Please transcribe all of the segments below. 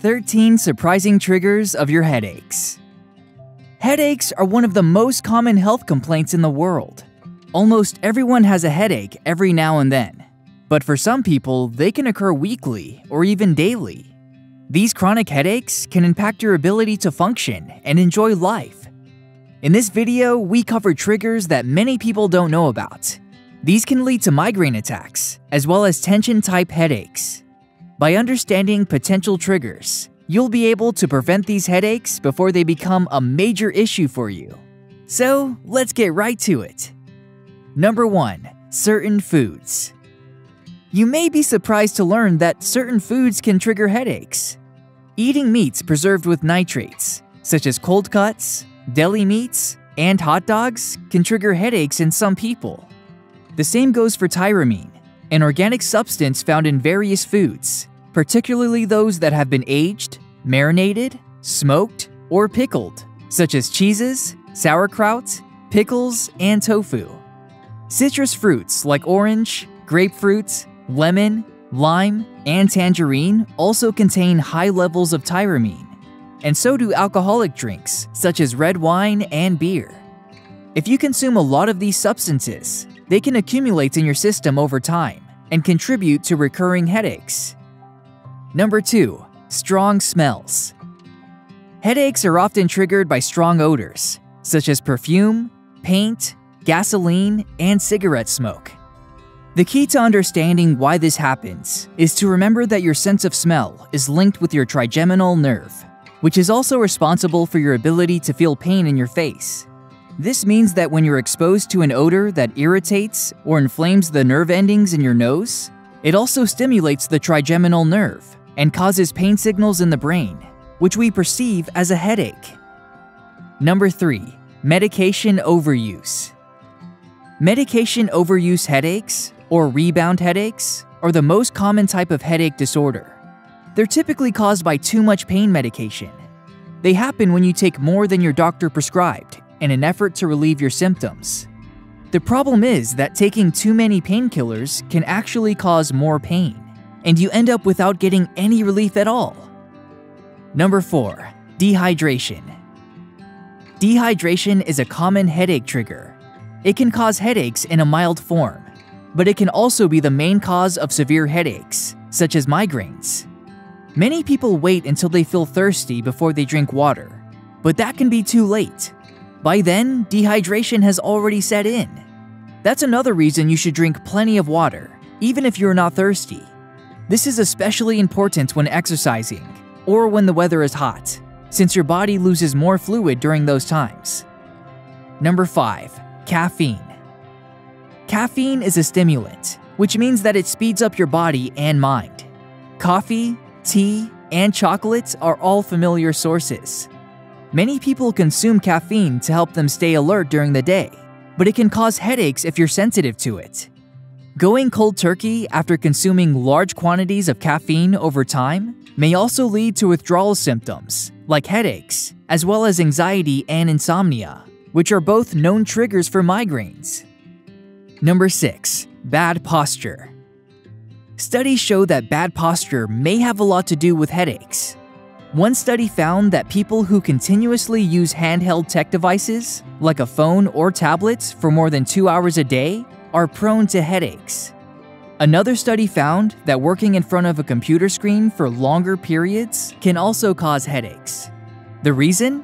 13 surprising triggers of your headaches. Headaches are one of the most common health complaints in the world. Almost everyone has a headache every now and then, but for some people, they can occur weekly or even daily. These chronic headaches can impact your ability to function and enjoy life. In this video, we cover triggers that many people don't know about. These can lead to migraine attacks, as well as tension-type headaches. By understanding potential triggers, you'll be able to prevent these headaches before they become a major issue for you. So, let's get right to it. Number 1. Certain foods. You may be surprised to learn that certain foods can trigger headaches. Eating meats preserved with nitrates, such as cold cuts, deli meats, and hot dogs, can trigger headaches in some people. The same goes for tyramine, an organic substance found in various foods, particularly those that have been aged, marinated, smoked, or pickled, such as cheeses, sauerkraut, pickles, and tofu. Citrus fruits like orange, grapefruit, lemon, lime, and tangerine also contain high levels of tyramine, and so do alcoholic drinks such as red wine and beer. If you consume a lot of these substances, they can accumulate in your system over time and contribute to recurring headaches. Number 2. Strong smells. Headaches are often triggered by strong odors, such as perfume, paint, gasoline, and cigarette smoke. The key to understanding why this happens is to remember that your sense of smell is linked with your trigeminal nerve, which is also responsible for your ability to feel pain in your face. This means that when you're exposed to an odor that irritates or inflames the nerve endings in your nose, it also stimulates the trigeminal nerve and causes pain signals in the brain, which we perceive as a headache. Number 3. Medication overuse. Medication overuse headaches, or rebound headaches, are the most common type of headache disorder. They're typically caused by too much pain medication. They happen when you take more than your doctor prescribed in an effort to relieve your symptoms. The problem is that taking too many painkillers can actually cause more pain, and you end up without getting any relief at all. Number 4. Dehydration. Dehydration is a common headache trigger. It can cause headaches in a mild form, but it can also be the main cause of severe headaches, such as migraines. Many people wait until they feel thirsty before they drink water, but that can be too late. By then, dehydration has already set in. That's another reason you should drink plenty of water, even if you're not thirsty. This is especially important when exercising or when the weather is hot, since your body loses more fluid during those times. Number 5. Caffeine. Caffeine is a stimulant, which means that it speeds up your body and mind. Coffee, tea, and chocolate are all familiar sources. Many people consume caffeine to help them stay alert during the day, but it can cause headaches if you're sensitive to it. Going cold turkey after consuming large quantities of caffeine over time may also lead to withdrawal symptoms, like headaches, as well as anxiety and insomnia, which are both known triggers for migraines. Number 6. Bad posture. Studies show that bad posture may have a lot to do with headaches. One study found that people who continuously use handheld tech devices, like a phone or tablets, for more than 2 hours a day are prone to headaches. Another study found that working in front of a computer screen for longer periods can also cause headaches. The reason?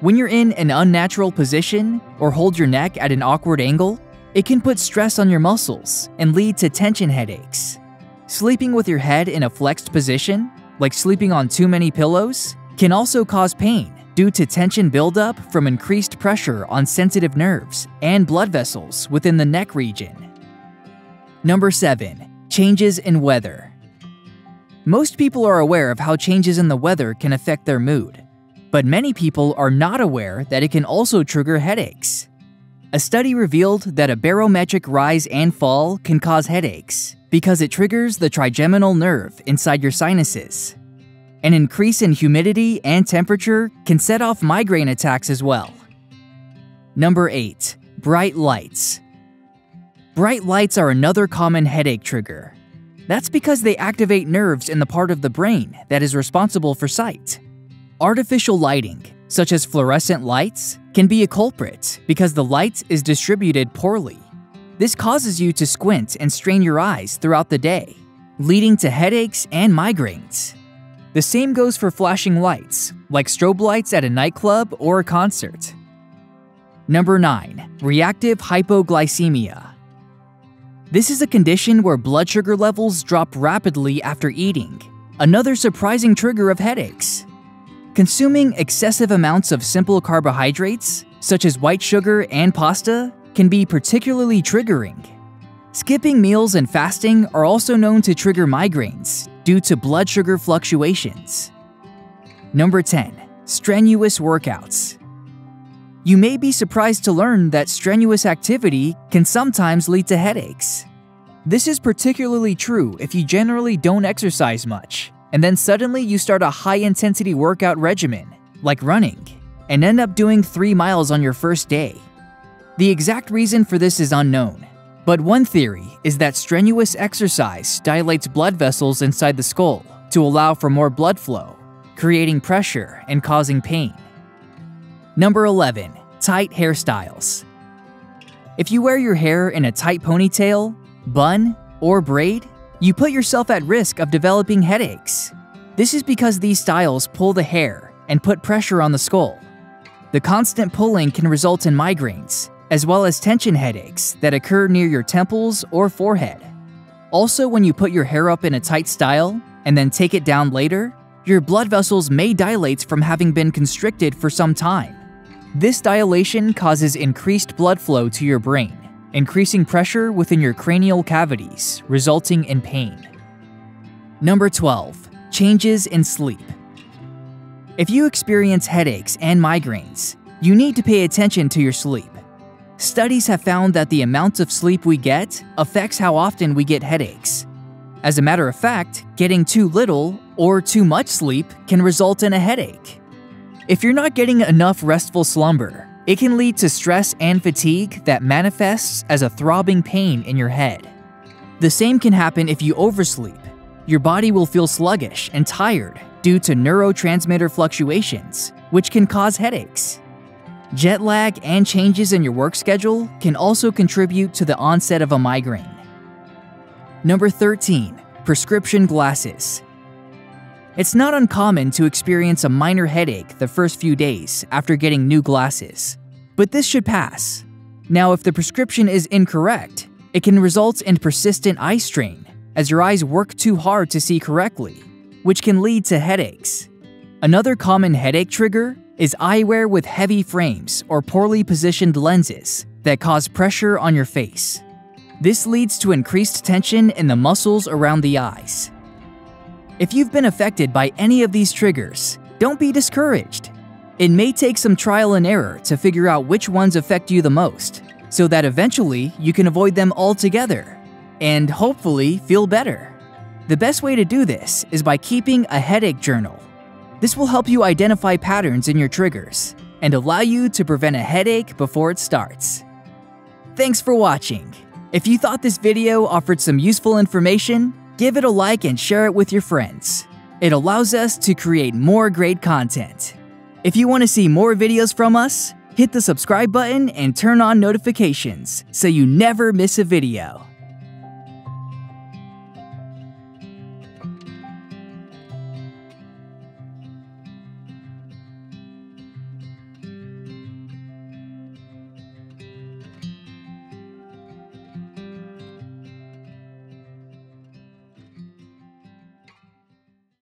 When you're in an unnatural position or hold your neck at an awkward angle, it can put stress on your muscles and lead to tension headaches. Sleeping with your head in a flexed position, like sleeping on too many pillows, can also cause pain due to tension buildup from increased pressure on sensitive nerves and blood vessels within the neck region. Number 7. Changes in weather. Most people are aware of how changes in the weather can affect their mood, but many people are not aware that it can also trigger headaches. A study revealed that a barometric rise and fall can cause headaches because it triggers the trigeminal nerve inside your sinuses. An increase in humidity and temperature can set off migraine attacks as well. Number 8. Bright lights. Bright lights are another common headache trigger. That's because they activate nerves in the part of the brain that is responsible for sight. Artificial lighting, such as fluorescent lights, can be a culprit because the light is distributed poorly. This causes you to squint and strain your eyes throughout the day, leading to headaches and migraines. The same goes for flashing lights, like strobe lights at a nightclub or a concert. Number 9. Reactive hypoglycemia. This is a condition where blood sugar levels drop rapidly after eating, another surprising trigger of headaches. Consuming excessive amounts of simple carbohydrates, such as white sugar and pasta, can be particularly triggering. Skipping meals and fasting are also known to trigger migraines due to blood sugar fluctuations. Number 10. Strenuous workouts. You may be surprised to learn that strenuous activity can sometimes lead to headaches. This is particularly true if you generally don't exercise much, and then suddenly you start a high-intensity workout regimen, like running, and end up doing 3 miles on your first day. The exact reason for this is unknown, but one theory is that strenuous exercise dilates blood vessels inside the skull to allow for more blood flow, creating pressure and causing pain. Number 11. Tight hairstyles. If you wear your hair in a tight ponytail, bun, or braid, you put yourself at risk of developing headaches. This is because these styles pull the hair and put pressure on the skull. The constant pulling can result in migraines, as well as tension headaches that occur near your temples or forehead. Also, when you put your hair up in a tight style and then take it down later, your blood vessels may dilate from having been constricted for some time. This dilation causes increased blood flow to your brain, increasing pressure within your cranial cavities, resulting in pain. Number 12. Changes in sleep. If you experience headaches and migraines, you need to pay attention to your sleep. Studies have found that the amount of sleep we get affects how often we get headaches. As a matter of fact, getting too little or too much sleep can result in a headache. If you're not getting enough restful slumber, it can lead to stress and fatigue that manifests as a throbbing pain in your head. The same can happen if you oversleep. Your body will feel sluggish and tired due to neurotransmitter fluctuations, which can cause headaches. Jet lag and changes in your work schedule can also contribute to the onset of a migraine. Number 13. Prescription glasses. It's not uncommon to experience a minor headache the first few days after getting new glasses, but this should pass. Now, if the prescription is incorrect, it can result in persistent eye strain as your eyes work too hard to see correctly, which can lead to headaches. Another common headache trigger is eyewear with heavy frames or poorly positioned lenses that cause pressure on your face. This leads to increased tension in the muscles around the eyes. If you've been affected by any of these triggers, don't be discouraged. It may take some trial and error to figure out which ones affect you the most, so that eventually you can avoid them altogether and hopefully feel better. The best way to do this is by keeping a headache journal. This will help you identify patterns in your triggers and allow you to prevent a headache before it starts. Thanks for watching. If you thought this video offered some useful information, give it a like and share it with your friends. It allows us to create more great content. If you want to see more videos from us, hit the subscribe button and turn on notifications so you never miss a video.